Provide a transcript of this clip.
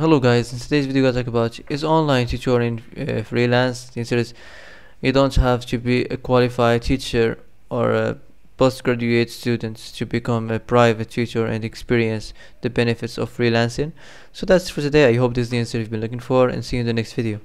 Hello guys, in today's video guys I talk about is online tutor in freelance. The answer is you don't have to be a qualified teacher or a postgraduate student to become a private tutor and experience the benefits of freelancing. So that's for today. I hope this is the answer you've been looking for, and see you in the next video.